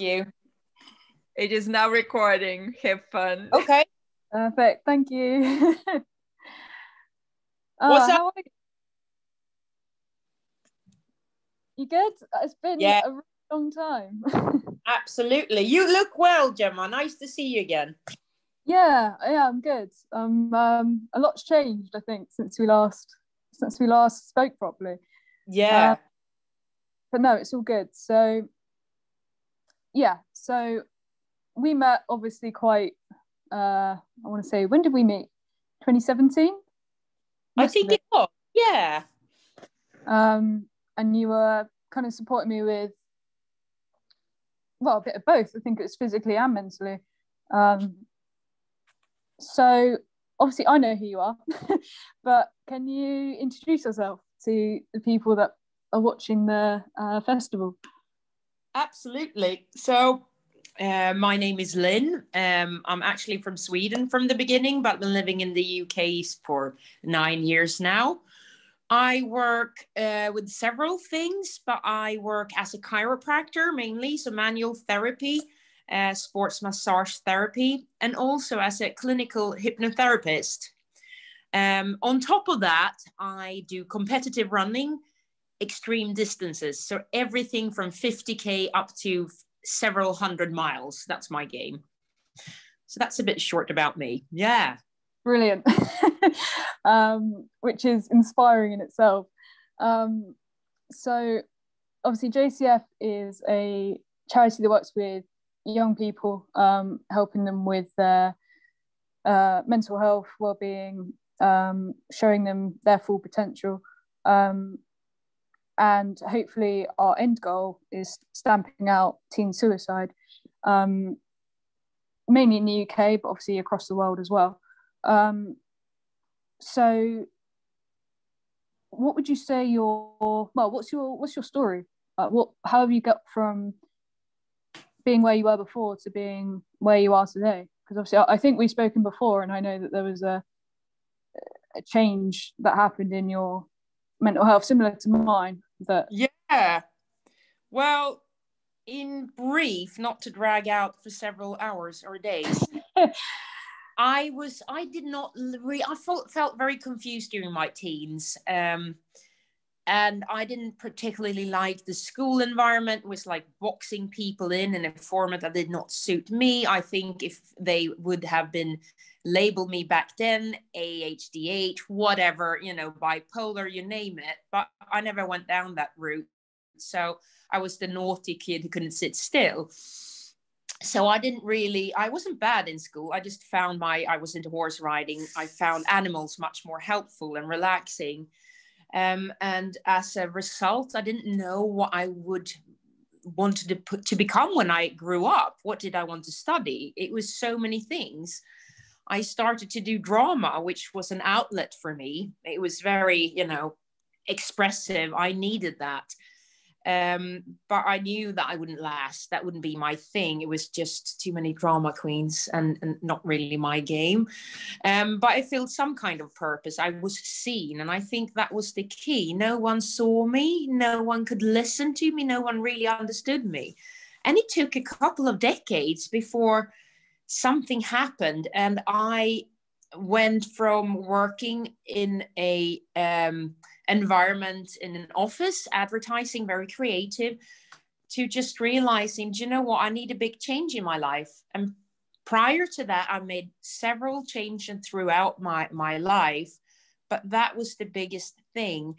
you. It is now recording. Have fun. Okay. Perfect. Thank you. What's up? You good? It's been a really long time. Absolutely. You look well, Gemma. Nice to see you again. Yeah, I'm good. A lot's changed, I think, since we last spoke properly. Yeah. But no, it's all good. So, yeah. So we met obviously quite, I want to say, when did we meet? 2017? I think it was, yeah. And you were kind of supporting me with, well, a bit of both. I think it was physically and mentally. So obviously I know who you are, but can you introduce yourself to the people that are watching the festival? Absolutely. So my name is Lynn. I'm actually from Sweden from the beginning, but I've been living in the UK for 9 years now. I work with several things, but I work as a chiropractor mainly, so manual therapy, sports massage therapy, and also as a clinical hypnotherapist. On top of that, I do competitive running, extreme distances, so everything from 50k up to several hundred miles. That's my game. So that's a bit short about me. Yeah. Brilliant. Which is inspiring in itself. So obviously JCF is a charity that works with young people, helping them with their mental health, well-being, showing them their full potential, and hopefully our end goal is stamping out teen suicide, mainly in the UK, but obviously across the world as well. So what would you say what's your story? How have you got from being where you were before to being where you are today? Because obviously I think we've spoken before, and I know that there was a change that happened in your mental health similar to mine. That well, in brief, not to drag out for several hours or days, I felt very confused during my teens, and I didn't particularly like the school environment. It was like boxing people in a format that did not suit me. I think if they would have labeled me back then, ADHD, whatever, bipolar, you name it. But I never went down that route. So I was the naughty kid who couldn't sit still. So I wasn't bad in school. I just I was into horse riding. I found animals much more helpful and relaxing. And as a result, I didn't know what I would want to become when I grew up. What did I want to study? It was so many things. I started to do drama, which was an outlet for me. It was very, expressive. I needed that. But I knew that I wouldn't last. That wouldn't be my thing. It was just too many drama queens and not really my game. But I felt some kind of purpose. I was seen, and I think that was the key. No one saw me. No one could listen to me. No one really understood me. And it took a couple of decades before something happened. And I went from working in a environment in an office, advertising, very creative, to just realizing, do you know what, I need a big change in my life. And prior to that, I made several changes throughout my life, but that was the biggest thing.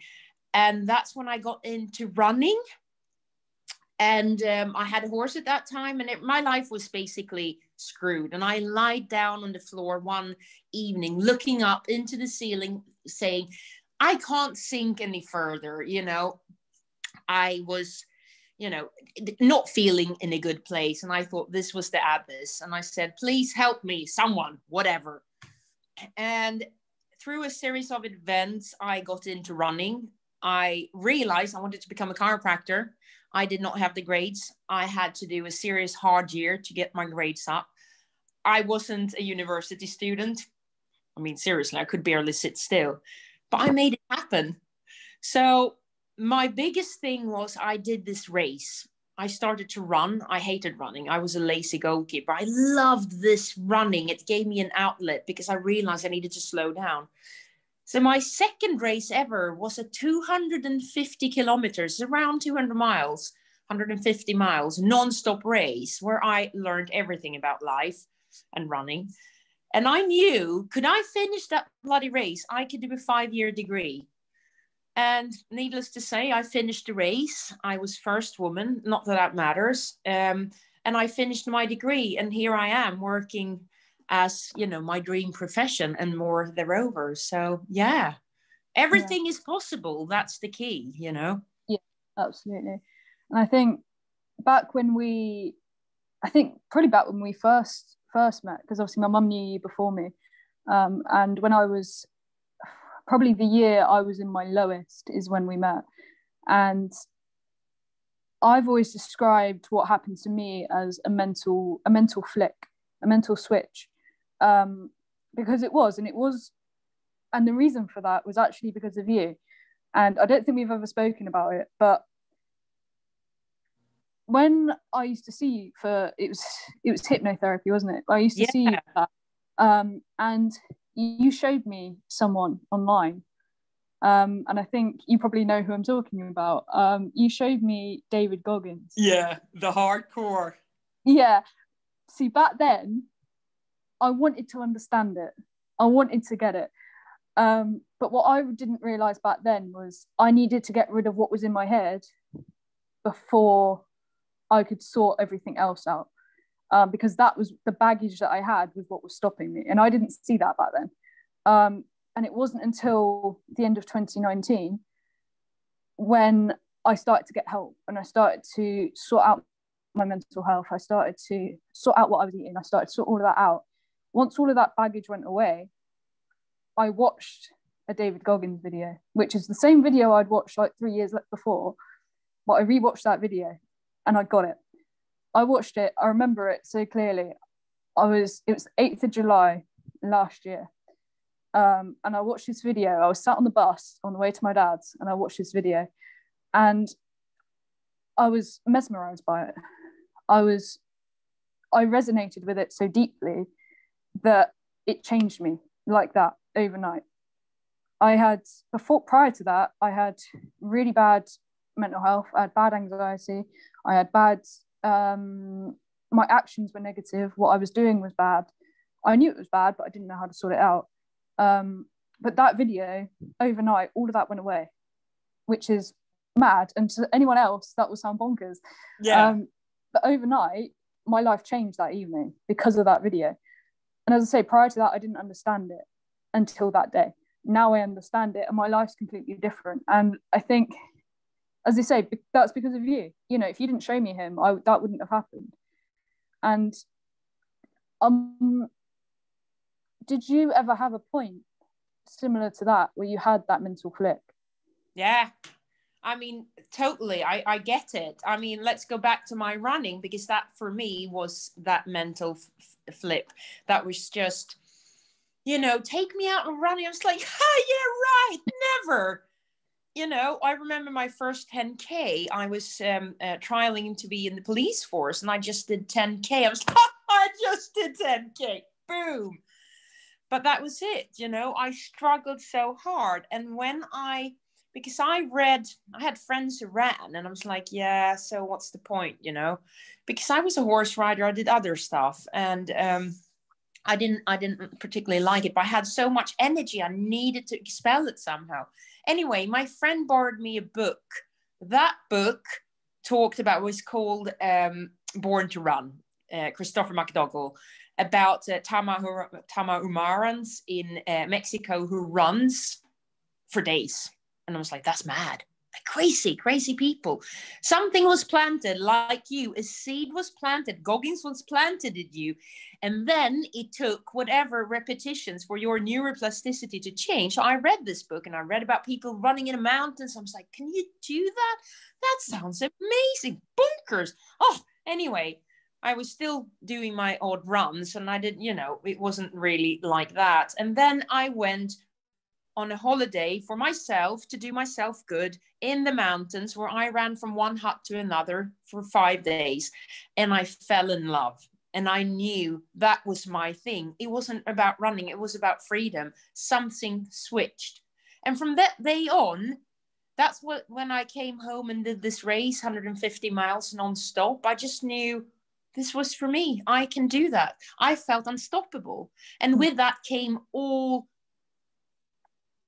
And that's when I got into running. And I had a horse at that time, and my life was basically screwed. And I lied down on the floor one evening, looking up into the ceiling, saying, I can't sink any further, I was, not feeling in a good place. And I thought this was the abyss. And I said, please help me, someone, whatever. And through a series of events, I got into running. I realized I wanted to become a chiropractor. I did not have the grades. I had to do a serious hard year to get my grades up. I wasn't a university student. I mean, seriously, I could barely sit still. But I made it happen. So my biggest thing was I did this race. I started to run. I hated running. I was a lazy goalkeeper. I loved this running. It gave me an outlet because I realized I needed to slow down. So my second race ever was a 250 kilometers, around 200 miles, 150 miles, non-stop race where I learned everything about life and running. And I knew, could I finish that bloody race, I could do a 5-year degree. And needless to say, I finished the race. I was first woman, not that that matters. And I finished my degree. And here I am working as, you know, my dream profession and more thereover. So, yeah, everything is possible. That's the key, you know. Yeah, absolutely. And I think back when we, first met, because obviously my mum knew you before me. And when I was... probably the year I was in my lowest is when we met. And I've always described what happened to me as a mental flick, a mental switch. Because and the reason for that was actually because of you. And I don't think we've ever spoken about it, but when I used to see you for, it was hypnotherapy, wasn't it? I used to see you for that. And you showed me someone online, and I think you probably know who I'm talking about. You showed me David Goggins. Yeah, the hardcore. Yeah. See, back then, I wanted to understand it. I wanted to get it. But what I didn't realise back then was I needed to get rid of what was in my head before I could sort everything else out. Because that was the baggage that I had was what was stopping me. And I didn't see that back then. And it wasn't until the end of 2019 when I started to get help and I started to sort out my mental health. I started to sort out what I was eating. I started to sort all of that out. Once all of that baggage went away, I watched a David Goggins video, which is the same video I'd watched like 3 years before, but I rewatched that video and I got it. I watched it. I remember it so clearly. It was 8th of July last year. And I watched this video. I was sat on the bus on the way to my dad's and I watched this video and I was mesmerized by it. I resonated with it so deeply that it changed me like that overnight. Prior to that, I had really bad mental health. I had bad anxiety. I had bad, my actions were negative. What I was doing was bad. I knew it was bad, but I didn't know how to sort it out. But that video, overnight, all of that went away, which is mad. And to anyone else, that will sound bonkers. Yeah. But overnight, my life changed that evening because of that video. And as I say, prior to that, I didn't understand it until that day. Now I understand it and my life's completely different. And I think, as they say, that's because of you. You know, if you didn't show me him, that wouldn't have happened. And did you ever have a point similar to that where you had that mental flick? Yeah, I mean, totally. I get it. I mean, let's go back to my running because that for me was that mental flip. That was just, you know, take me out and running. I was like, oh, yeah, right, never. You know, I remember my first 10K, I was trialing to be in the police force and I just did 10K. I was like, I just did 10K, boom. But that was it, you know, I struggled so hard. And because I had friends who ran and I was like, yeah, so what's the point, you know? Because I was a horse rider, I did other stuff and I didn't particularly like it, but I had so much energy, I needed to expel it somehow. Anyway, my friend borrowed me a book. That book was called Born to Run, Christopher McDougall, about Tamahumarans in Mexico who runs for days. And I was like, that's mad. Like crazy, crazy people. Something was planted like you. A seed was planted. Goggins was planted in you. And then it took whatever repetitions for your neuroplasticity to change. So I read this book and I read about people running in the mountains. I was like, can you do that? That sounds amazing. Bunkers. Oh, anyway, I was still doing my odd runs and I didn't, you know, it wasn't really like that. And then I went on a holiday for myself to do myself good in the mountains, where I ran from one hut to another for 5 days, and I fell in love. And I knew that was my thing. It wasn't about running. It was about freedom. Something switched. And from that day on, that's what, when I came home and did this race, 150 miles non-stop, I just knew this was for me. I can do that. I felt unstoppable. And with that came all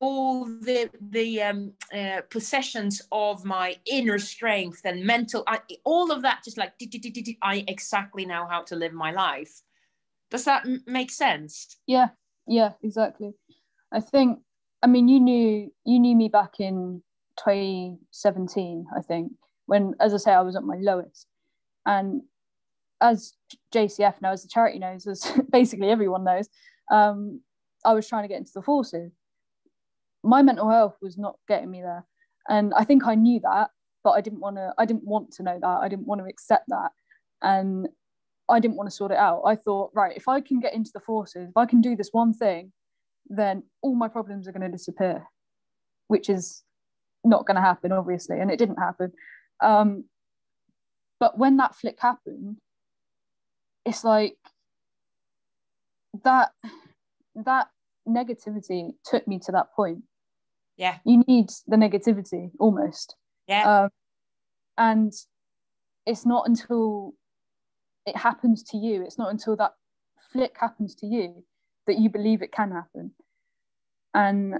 the possessions of my inner strength and mental, all of that, just like, I exactly know how to live my life. Does that make sense? Yeah, exactly. I think, I mean, you knew me back in 2017, I think, when, as I say, I was at my lowest. And as JCF knows, the charity knows, as basically everyone knows, I was trying to get into the forces. My mental health was not getting me there, and I think I knew that, but I didn't want to know that. I didn't want to accept that, and I didn't want to sort it out. I thought, right, if I can get into the forces, if I can do this one thing, then all my problems are going to disappear, which is not going to happen, obviously, and it didn't happen. But when that flick happened, it's like that negativity took me to that point. Yeah, you need the negativity almost. Yeah, and it's not until it happens to you, it's not until that flick happens to you that you believe it can happen. And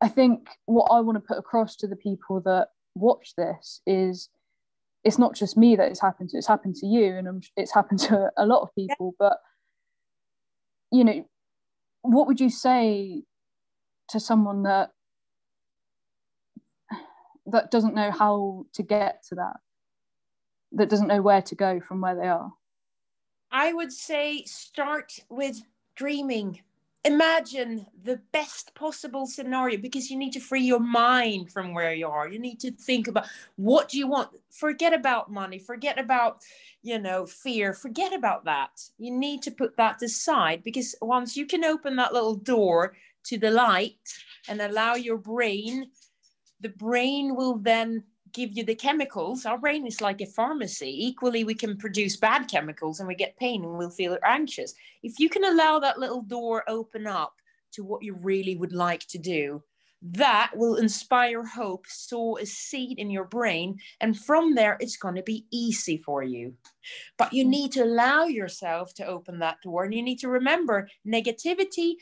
I think what I want to put across to the people that watch this is, it's not just me that it's happened to you, and it's happened to a lot of people. Yeah. But you know, what would you say to someone that doesn't know how to get to that doesn't know where to go from where they are? I would say, start with dreaming. Imagine the best possible scenario, because you need to free your mind from where you are. You need to think about what you want. Forget about money, forget about, fear, forget about that. You need to put that aside, because once you can open that little door to the light and allow your brain, the brain will then give you the chemicals. Our brain is like a pharmacy. Equally, we can produce bad chemicals and we get pain and we'll feel anxious. If you can allow that little door open up to what you really would like to do, that will inspire hope, sow a seed in your brain, and from there it's going to be easy for you. But you need to allow yourself to open that door, and you need to remember, negativity,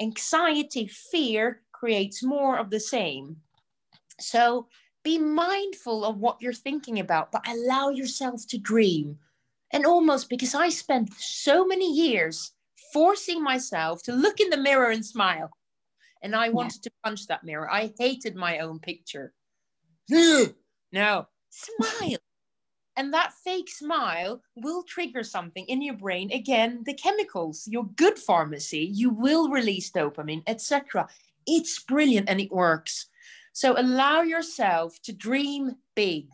anxiety, fear creates more of the same. So be mindful of what you're thinking about, but allow yourself to dream. And almost, because I spent so many years forcing myself to look in the mirror and smile. And I wanted to punch that mirror. I hated my own picture. No, smile. And that fake smile will trigger something in your brain. Again, the chemicals, your good pharmacy, you will release dopamine, etc. It's brilliant and it works. So allow yourself to dream big.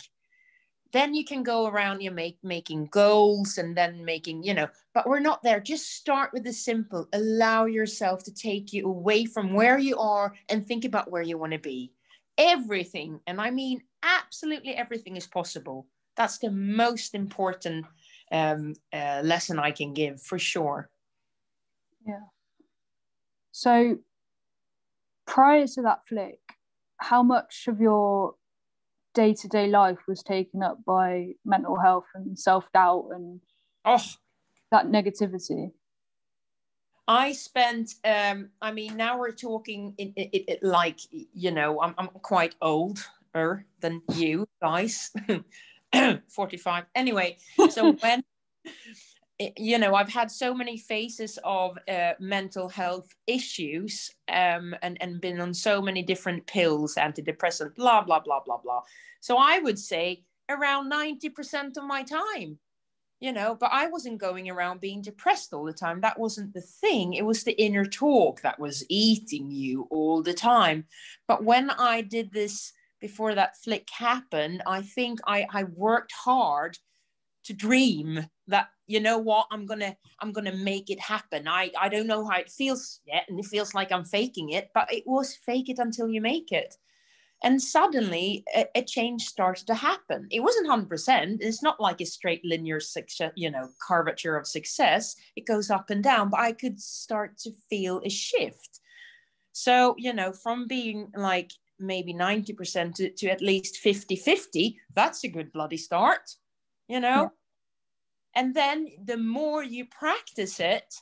Then you can go around, making goals and then making, but we're not there. Just start with the simple. Allow yourself to take you away from where you are and think about where you want to be. Everything, and I mean absolutely everything, is possible. That's the most important lesson I can give, for sure. Yeah. So prior to that flick, how much of your day-to-day life was taken up by mental health and self-doubt and that negativity? I spent, now we're talking I'm quite older than you guys, 45. Anyway, so when, I've had so many phases of mental health issues and been on so many different pills, antidepressant, blah, blah, blah, blah, blah. So I would say around 90% of my time, but I wasn't going around being depressed all the time. That wasn't the thing. It was the inner talk that was eating you all the time. But when I did this, before that flick happened, I think I worked hard to dream that, you know what, I'm gonna make it happen. I don't know how it feels yet, and it feels like I'm faking it, but it was fake it until you make it. And suddenly a change started to happen. It wasn't 100%. It's not like a straight linear success, you know, curvature of success. It goes up and down, but I could start to feel a shift. So, you know, from being like maybe 90% to at least 50-50, that's a good bloody start, you know? Yeah. And then the more you practice it,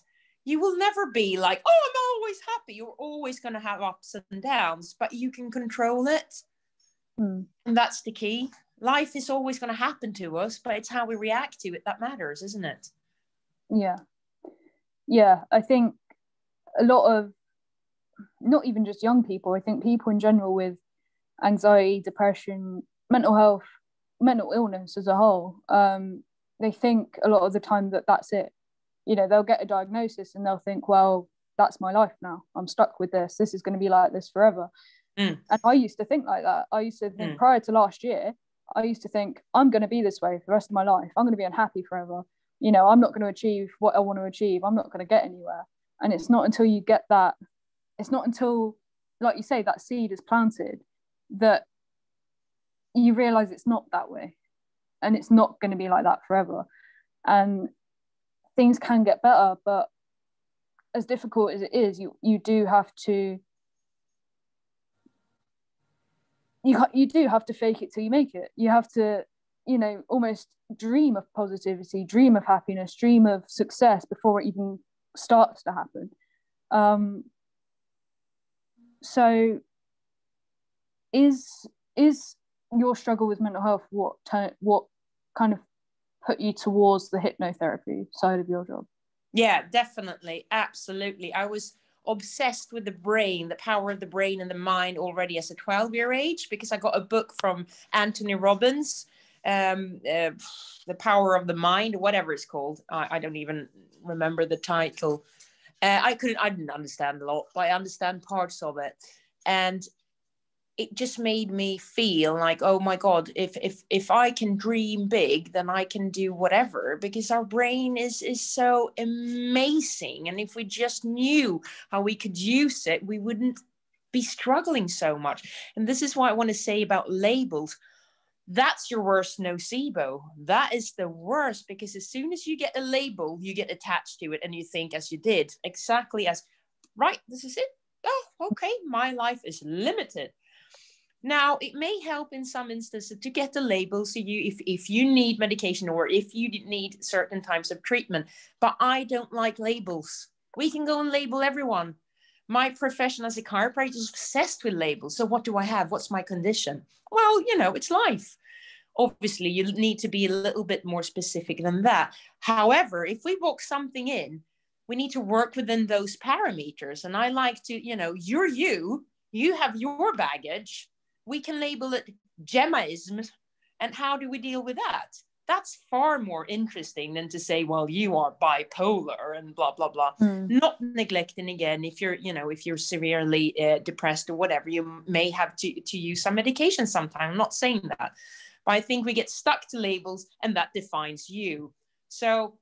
you will never be like, oh, I'm always happy. You're always going to have ups and downs, but you can control it. Mm. And that's the key. Life is always going to happen to us, but it's how we react to it that matters, isn't it? Yeah. Yeah, I think a lot of, not even just young people, I think people in general with anxiety, depression, mental health, mental illness as a whole, they think a lot of the time that that's it. You know, they'll get a diagnosis and they'll think, well, that's my life now. I'm stuck with this. This is going to be like this forever. Mm. And I used to think like that. I used to think prior to last year, I used to think I'm going to be this way for the rest of my life. I'm going to be unhappy forever. You know, I'm not going to achieve what I want to achieve. I'm not going to get anywhere. And it's not until you get that, it's not until, like you say, that seed is planted that you realize it's not that way. And it's not going to be like that forever. And things can get better, but as difficult as it is, you do have to fake it till you make it. You have to, you know, almost dream of positivity, dream of happiness, dream of success before it even starts to happen. So is your struggle with mental health what kind of put you towards the hypnotherapy side of your job? Yeah, definitely. Absolutely. I was obsessed with the brain, the power of the brain and the mind already as a 12-year age, because I got a book from Anthony Robbins, The Power of the Mind, whatever it's called. I don't even remember the title. I didn't understand a lot, but I understand parts of it. And it just made me feel like, oh my God, if I can dream big, then I can do whatever, because our brain is so amazing. And if we just knew how we could use it, we wouldn't be struggling so much. And this is what I want to say about labels. That's your worst nocebo. That is the worst, because as soon as you get a label, you get attached to it and you think as you did, exactly as, right, this is it. Oh, okay, my life is limited. Now, it may help in some instances to get a label, so you, if you need medication or if you need certain types of treatment, but I don't like labels. We can go and label everyone. My profession as a chiropractor is obsessed with labels. So what do I have? What's my condition? Well, you know, it's life. Obviously, you need to be a little bit more specific than that. However, if we box something in, we need to work within those parameters. And I like to, you know, you're you, you have your baggage. We can label it Gemmaism, and how do we deal with that? That's far more interesting than to say, well, you are bipolar and blah, blah, blah. Mm. Not neglecting, again, if you're severely depressed or whatever, you may have to use some medication sometime. I'm not saying that, but I think we get stuck to labels and that defines you. So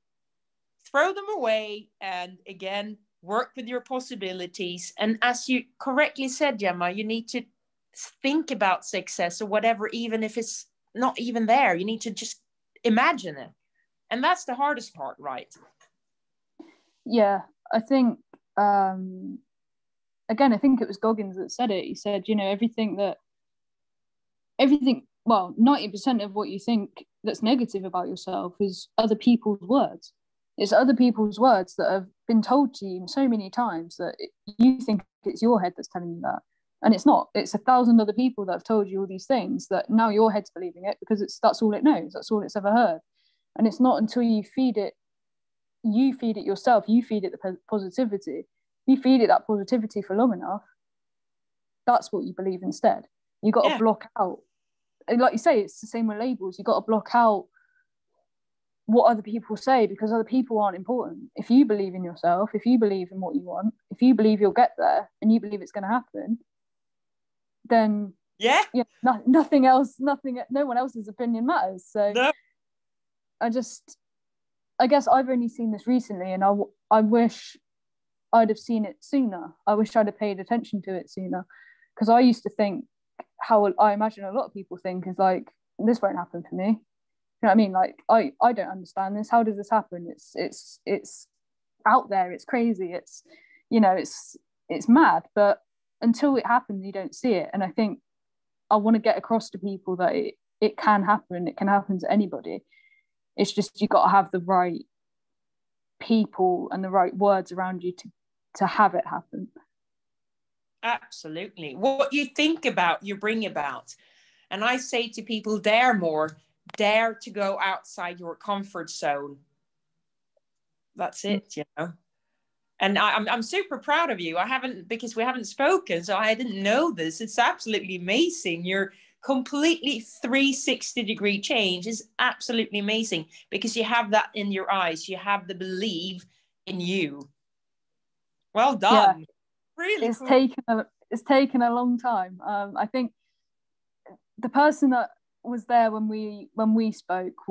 throw them away, and again, work with your possibilities. And as you correctly said, Gemma, you need to think about success or whatever, even if it's not even there. You need to just imagine it, and that's the hardest part, right? Yeah, I think again, I think it was Goggins that said it. He said, you know, everything, well, 90% of what you think that's negative about yourself is other people's words. It's other people's words that have been told to you so many times that you think it's your head that's telling you that. And it's not. It's 1,000 other people that have told you all these things that now your head's believing it, because that's all it knows. That's all it's ever heard. And it's not until you feed it yourself, you feed it the positivity, you feed it that positivity for long enough, that's what you believe instead. You got to block out. And like you say, it's the same with labels. You got to block out what other people say, because other people aren't important. If you believe in yourself, if you believe in what you want, if you believe you'll get there and you believe it's going to happen, then nothing else, no one else's opinion matters. So no. I guess I've only seen this recently, and I wish I'd have seen it sooner. I wish I'd have paid attention to it sooner, because I used to think, how I imagine a lot of people think, is like, this won't happen for me. You know what I mean? Like, I don't understand this. How does this happen? It's out there. It's crazy. It's, you know, it's mad. But until it happens, you don't see it. And I think I want to get across to people that it can happen. It can happen to anybody. It's just, you got to have the right people and the right words around you to have it happen. Absolutely. What you think about, you bring about. And I say to people, dare more, dare to go outside your comfort zone. That's it, you know. And I'm super proud of you. I haven't, because we haven't spoken, so I didn't know this. It's absolutely amazing. You're completely 360 degree change is absolutely amazing, because you have that in your eyes. You have the belief in you. Well done. Yeah. Really, it's cool. It's taken a long time. I think the person that was there when we spoke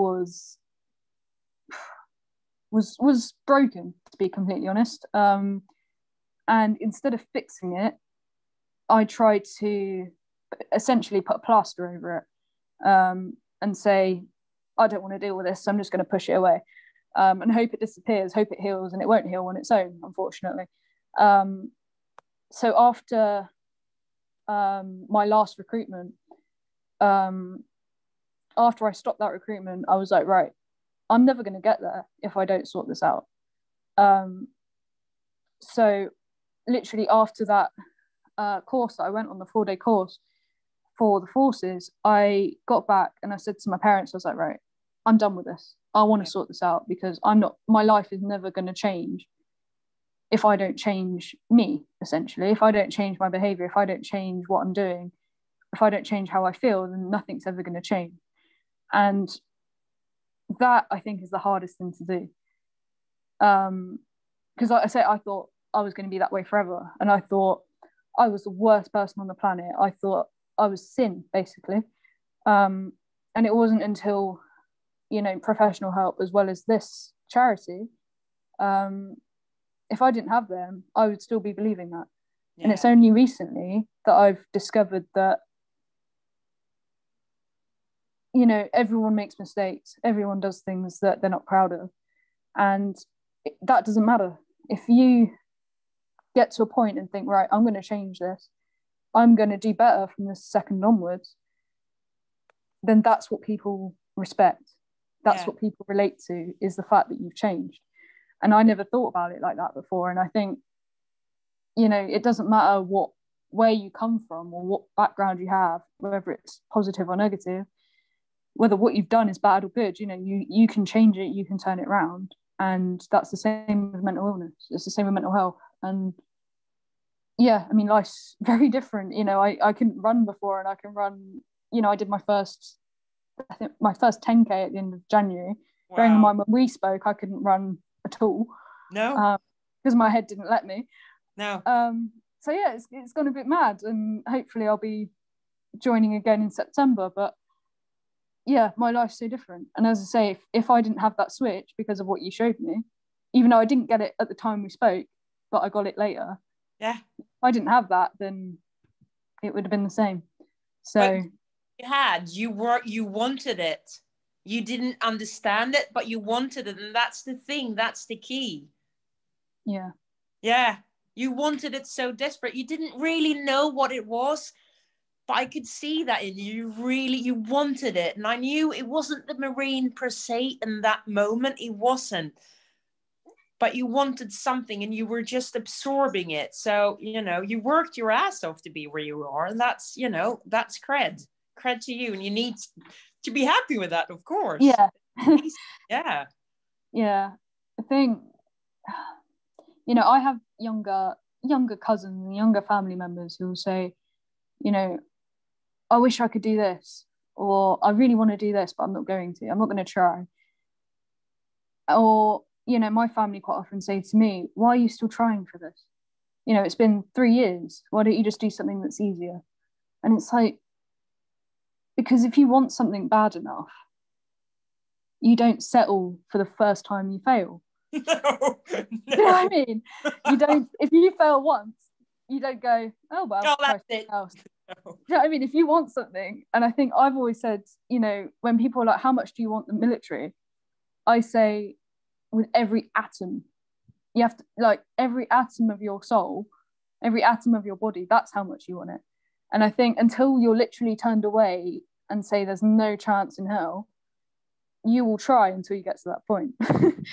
was broken, to be completely honest. And instead of fixing it, I tried to essentially put a plaster over it and say, I don't want to deal with this, so I'm just going to push it away and hope it disappears, hope it heals, and it won't heal on its own, unfortunately. So after my last recruitment, after I stopped that recruitment, I was like, right, I'm never going to get there if I don't sort this out. So literally after that course that I went on, the 4-day course for the forces, I got back and I said to my parents, I was like, right, I'm done with this. I want to sort this out, because my life is never going to change if I don't change me, essentially. If I don't change my behavior, if I don't change what I'm doing, if I don't change how I feel, then nothing's ever going to change. And that, I think, is the hardest thing to do. Because like I say, I thought I was going to be that way forever. And I thought I was the worst person on the planet. I thought I was sin, basically. And it wasn't until, you know, professional help, as well as this charity, if I didn't have them, I would still be believing that. Yeah. And it's only recently that I've discovered that, you know, everyone makes mistakes. Everyone does things that they're not proud of. And that doesn't matter. If you get to a point and think, right, I'm going to change this, I'm going to do better from this second onwards, then that's what people respect. That's what people relate to, is the fact that you've changed. And I never thought about it like that before. And I think, you know, it doesn't matter where you come from or what background you have, whether it's positive or negative, whether what you've done is bad or good, you know, you can change it, you can turn it around. And that's the same with mental illness. It's the same with mental health. And yeah, I mean, life's very different. You know, I couldn't run before, and I can run, you know, I did my first 10K at the end of January. Wow. Bearing in mind, when we spoke, I couldn't run at all, no, because my head didn't let me. No, so yeah, it's gone a bit mad, and hopefully I'll be joining again in September. But yeah, my life's so different. And as I say, if I didn't have that switch because of what you showed me, even though I didn't get it at the time we spoke, but I got it later. Yeah, if I didn't have that, then it would have been the same. So you wanted it. You didn't understand it, but you wanted it. And that's the thing. That's the key. Yeah. Yeah. You wanted it so desperate. You didn't really know what it was, but I could see that in you. You wanted it. And I knew it wasn't the Marine per se in that moment. It wasn't. But you wanted something, and you were just absorbing it. So, you know, you worked your ass off to be where you are. And that's, you know, that's cred. Cred to you. And you need to be happy with that, of course. Yeah. Yeah. Yeah. I think, you know, I have younger cousins and younger family members who will say, you know, I wish I could do this, or I really want to do this, but I'm not going to try. Or, you know, my family quite often say to me, why are you still trying for this? You know, it's been 3 years. Why don't you just do something that's easier? And it's like, because if you want something bad enough, you don't settle for the first time you fail. No, no. You know what I mean? You don't, if you fail once, you don't go, oh well, no, that's it. Else. No. You know what I mean? If you want something, and I think I've always said, you know, when people are like, how much do you want the military? I say, with every atom. You have to, like, every atom of your soul, every atom of your body, that's how much you want it. And I think until you're literally turned away and say there's no chance in hell, you will try until you get to that point. Absolutely.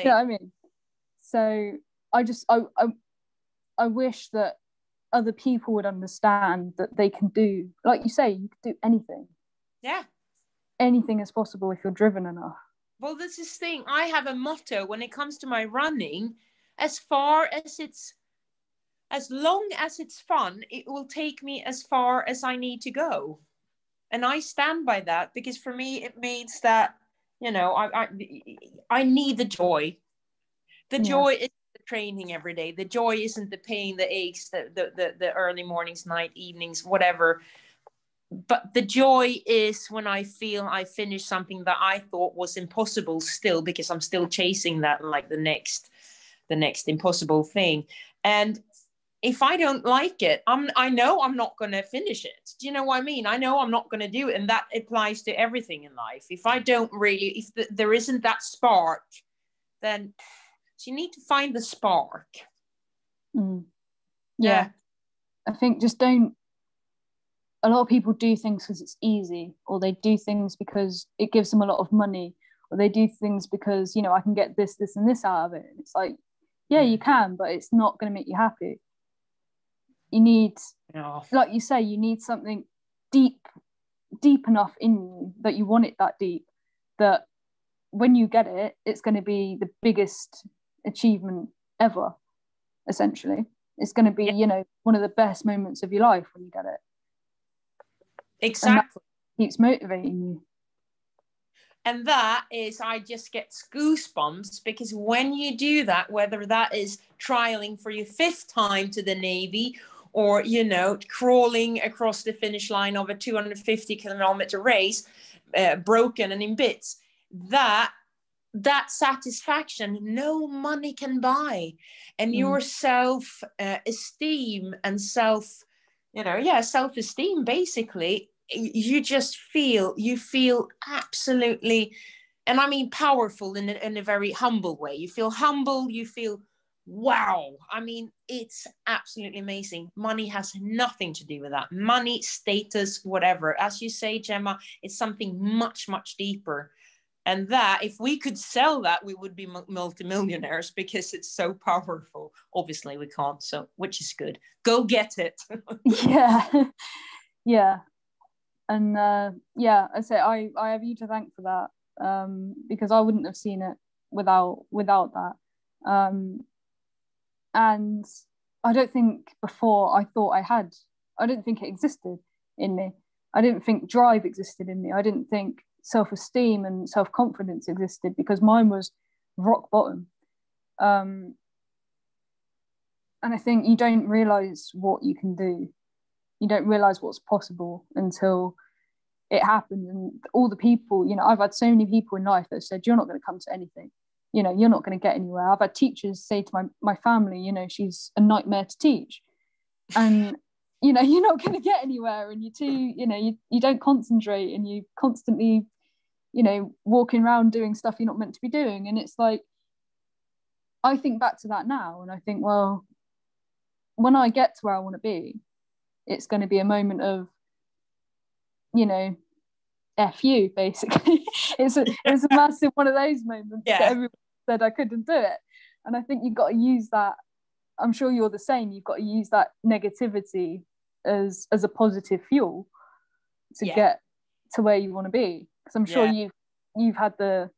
You know what I mean? So I wish that other people would understand that they can do, like you say, you can do anything. Yeah. Anything is possible if you're driven enough. Well, this is the thing. I have a motto when it comes to my running. As long as it's fun, it will take me as far as I need to go. And I stand by that, because for me, it means that, you know, I need the joy. The joy is the training every day. The joy isn't the pain, the aches, the early mornings, night, evenings, whatever. But the joy is when I feel I finished something that I thought was impossible still, because I'm still chasing that, like the next impossible thing. And if I don't like it, I know I'm not going to finish it. Do you know what I mean? I know I'm not going to do it. And that applies to everything in life. If I don't really, there isn't that spark, then so you need to find the spark. Mm. Yeah. I think just don't, a lot of people do things because it's easy, or they do things because it gives them a lot of money, or they do things because, you know, I can get this, this and this out of it. And it's like, yeah, you can, but it's not going to make you happy. You need, like you say, you need something deep enough in you that you want it that deep, that when you get it, it's going to be the biggest achievement ever, essentially. It's going to be, you know, one of the best moments of your life when you get it. Exactly. Keeps motivating you. And that is, I just get goosebumps, because when you do that, whether that is trialing for your 5th time to the Navy, or, you know, crawling across the finish line of a 250-kilometer race, broken and in bits, that satisfaction no money can buy. And your self-esteem and self-esteem, basically, you just feel absolutely, and I mean powerful in a very humble way. You feel humble, you feel, wow. I mean, it's absolutely amazing. Money has nothing to do with that. Money, status, whatever. As you say, Gemma, it's something much, much deeper. And that, if we could sell that, we would be multimillionaires, because it's so powerful. Obviously, we can't, so, which is good. Go get it. Yeah. And I'd say I have you to thank for that, because I wouldn't have seen it without that. And I don't think before I thought I had. I didn't think it existed in me. I didn't think drive existed in me. I didn't think self-esteem and self-confidence existed, because mine was rock bottom. And I think you don't realise what you can do. You don't realise what's possible until it happens. And all the people, you know, I've had so many people in life that said, you're not going to come to anything. You know, you're not going to get anywhere. I've had teachers say to my family, you know, she's a nightmare to teach. And, you know, you're not going to get anywhere. And you're too, you know, you don't concentrate, and you constantly, you know, walking around doing stuff you're not meant to be doing. And it's like, I think back to that now. And I think, well, when I get to where I want to be, it's going to be a moment of, you know, F you, basically. It's a massive one of those moments that everyone said I couldn't do it. And I think you've got to use that. I'm sure you're the same. You've got to use that negativity as a positive fuel to get to where you want to be. Because I'm sure you've had the,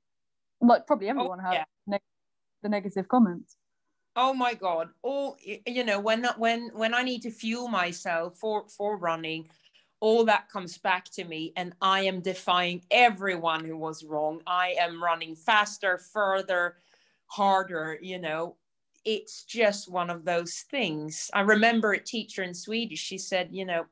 like probably everyone had the negative comments. Oh my God. All, you know, when I need to fuel myself for running, all that comes back to me, and I am defying everyone who was wrong. I am running faster, further, harder, you know. It's just one of those things. I remember a teacher in Swedish, she said, you know,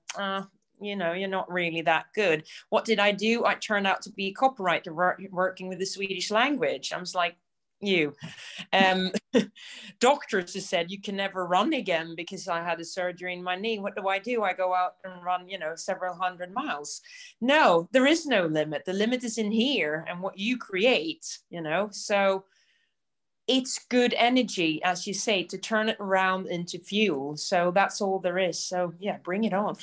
you know, you're not really that good. What did I do? I turned out to be a copywriter working with the Swedish language. I was like, you. Doctors have said you can never run again because I had a surgery in my knee. What do? I go out and run, you know, several hundred miles. No, there is no limit. The limit is in here and what you create, you know. So it's good energy, as you say, to turn it around into fuel. So that's all there is. So yeah, bring it on.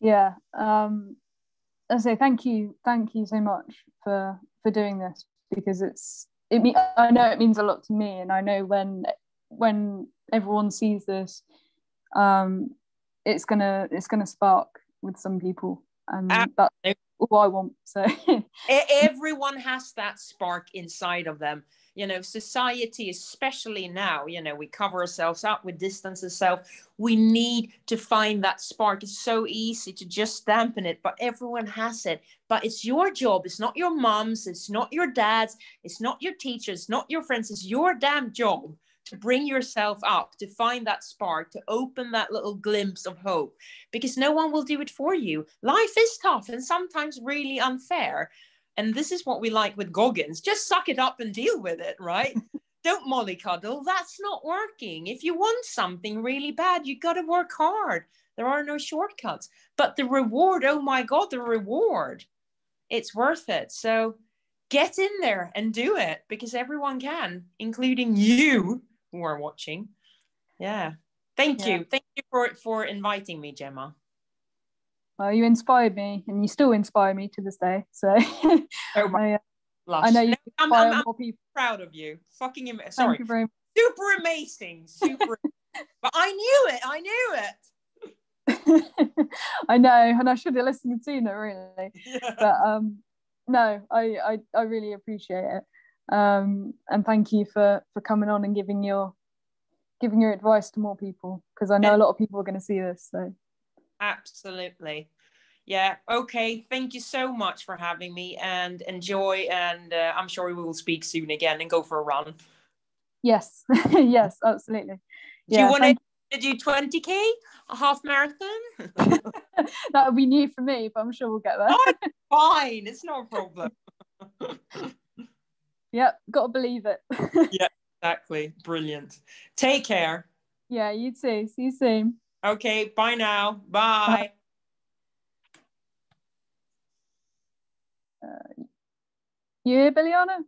Yeah. I say thank you so much for doing this, because I know it means a lot to me, and I know when everyone sees this, it's gonna spark with some people, and that's all I want. So everyone has that spark inside of them, you know. Society, especially now, you know, we cover ourselves up, we distance ourselves. We need to find that spark. It's so easy to just dampen it, but everyone has it. But it's your job. It's not your mom's. It's not your dad's. It's not your teacher's. It's not your friends. It's your damn job to bring yourself up, to find that spark, to open that little glimpse of hope, because no one will do it for you. Life is tough and sometimes really unfair. And this is what we like with Goggins. Just suck it up and deal with it, right? Don't mollycoddle. That's not working. If you want something really bad, you got to work hard. There are no shortcuts. But the reward, oh my God, the reward, it's worth it. So get in there and do it, because everyone can, including you who are watching. Yeah. Thank you. Thank you for inviting me, Gemma. Well, you inspired me, and you still inspire me to this day. So I know you inspire more people. I'm proud of you. Fucking sorry. Super amazing. Super. But I knew it. I know, and I should have listened sooner, really. Yeah. But no, I really appreciate it. And thank you for coming on and giving your advice to more people, because I know a lot of people are going to see this. So absolutely. Yeah. Okay. Thank you so much for having me, and enjoy. And I'm sure we will speak soon again and go for a run. Yes. Yes, absolutely. Yeah, do you want to do 20K, a half marathon? That would be new for me, but I'm sure we'll get there. Oh, it's fine. It's not a problem. Yep. Got to believe it. Yeah, exactly. Brilliant. Take care. Yeah, you too. See you soon. Okay, bye now. Bye. You here, Biljana?